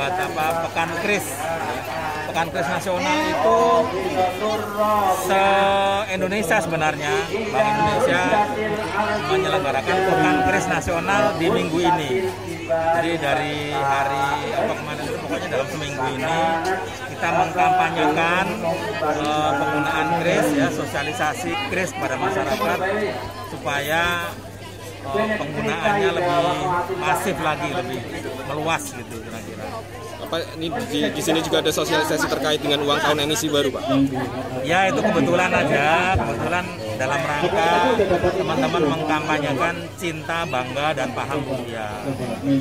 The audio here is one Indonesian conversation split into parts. buat apa pekan QRIS. Pekan QRIS nasional itu se-Indonesia sebenarnya. Bank Indonesia menyelenggarakan pekan QRIS nasional di minggu ini. Jadi dari hari apa kemarin, pokoknya dalam seminggu ini kita mengkampanyekan penggunaan QRIS, ya, sosialisasi QRIS kepada masyarakat supaya penggunaannya lebih masif lagi, lebih meluas gitu kira-kira. Apa ini di sini juga ada sosialisasi terkait dengan uang tahun emisi baru, Pak? Ya, itu kebetulan dalam rangka teman-teman mengkampanyekan cinta, bangga, dan paham budaya.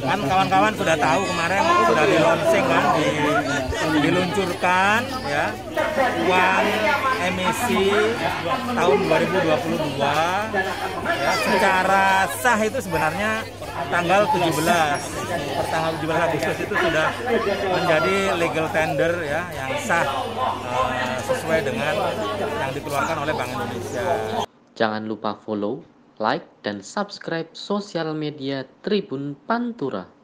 Kan kawan-kawan sudah tahu kemarin sudah di launching kan, diluncurkan ya uang emisi tahun 2022 ya, secara sah itu sebenarnya tanggal 17 Agustus itu sudah menjadi legal tender ya, yang sah sesuai dengan yang dikeluarkan oleh Bank Indonesia. Jangan lupa follow, like, dan subscribe sosial media Tribun Pantura.